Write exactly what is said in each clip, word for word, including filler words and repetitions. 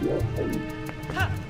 Hey! Hey! Hey! Hey! Hey!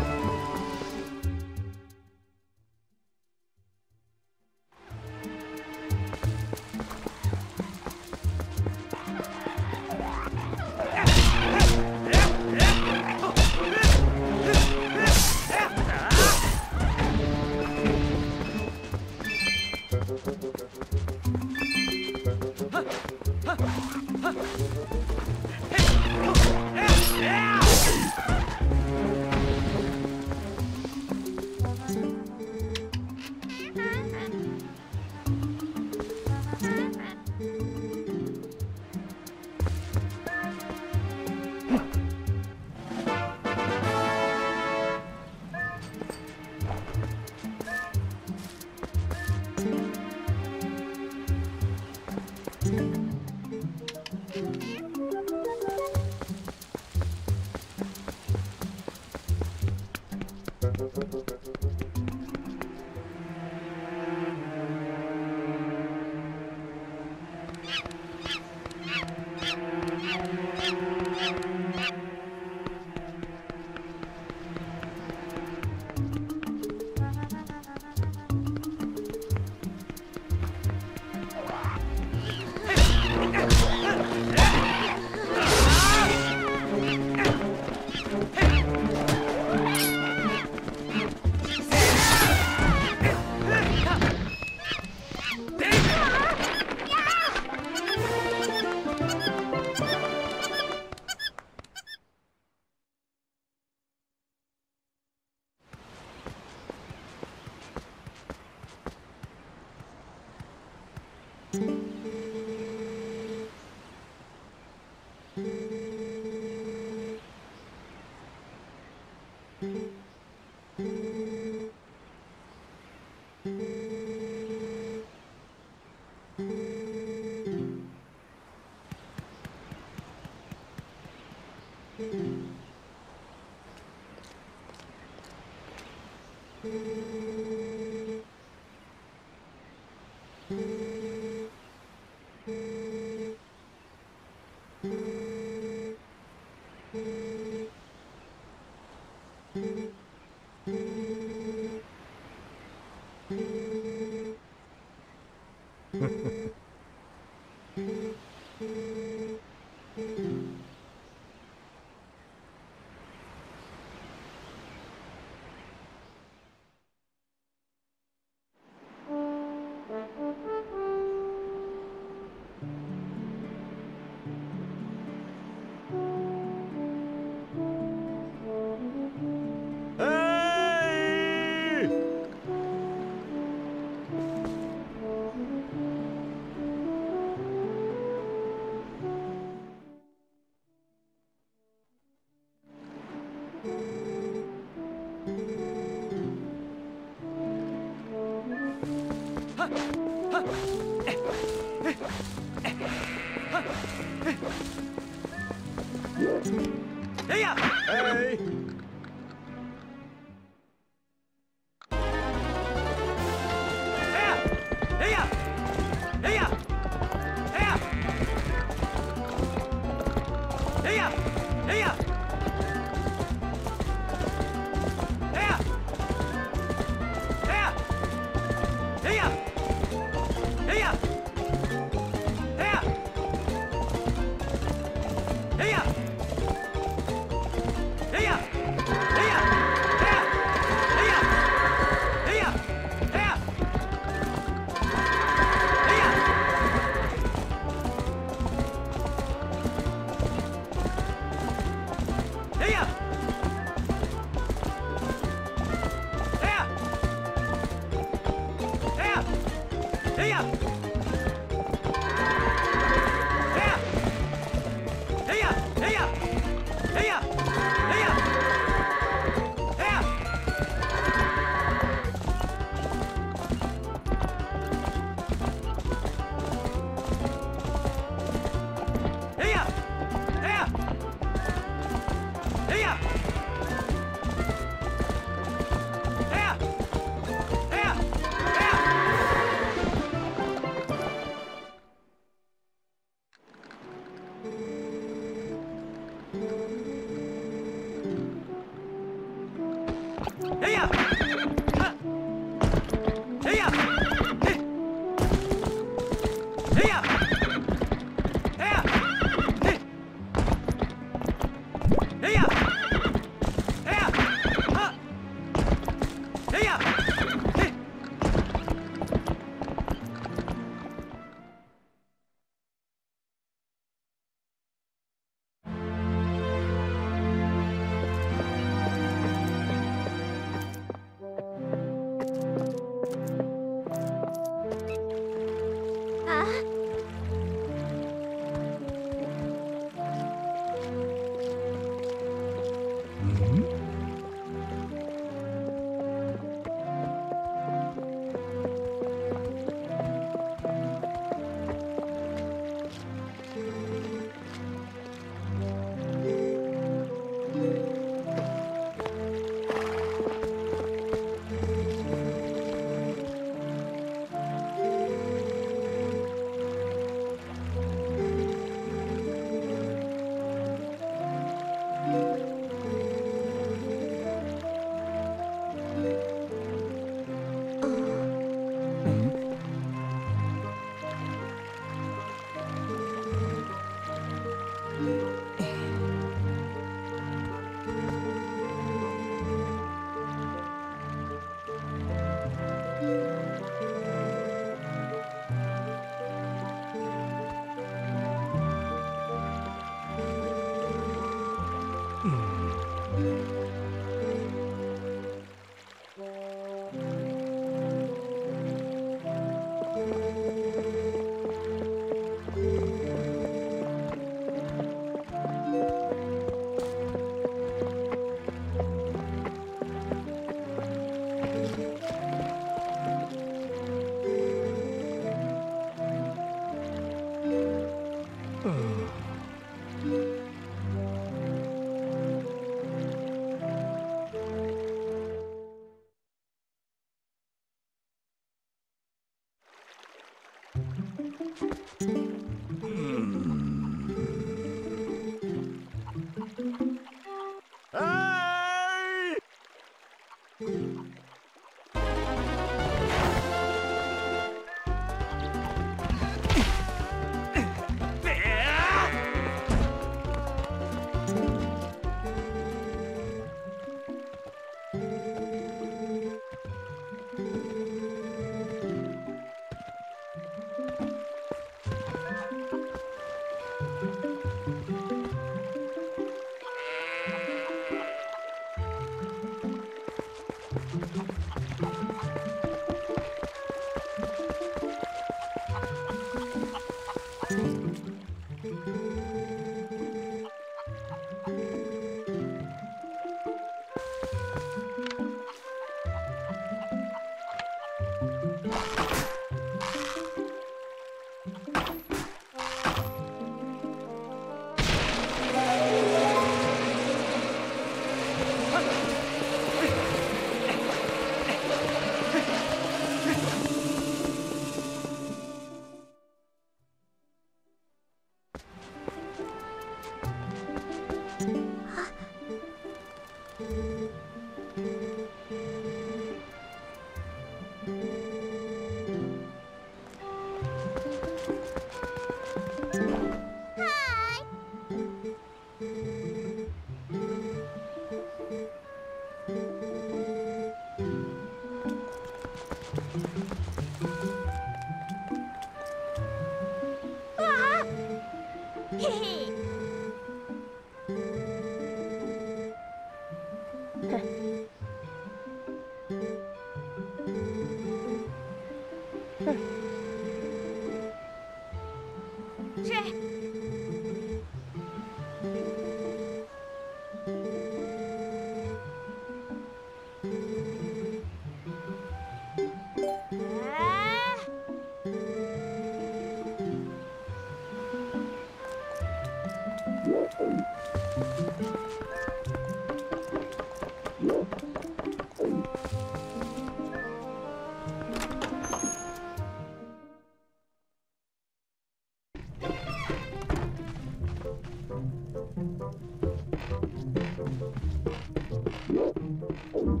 Oh.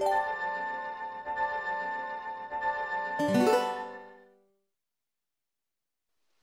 you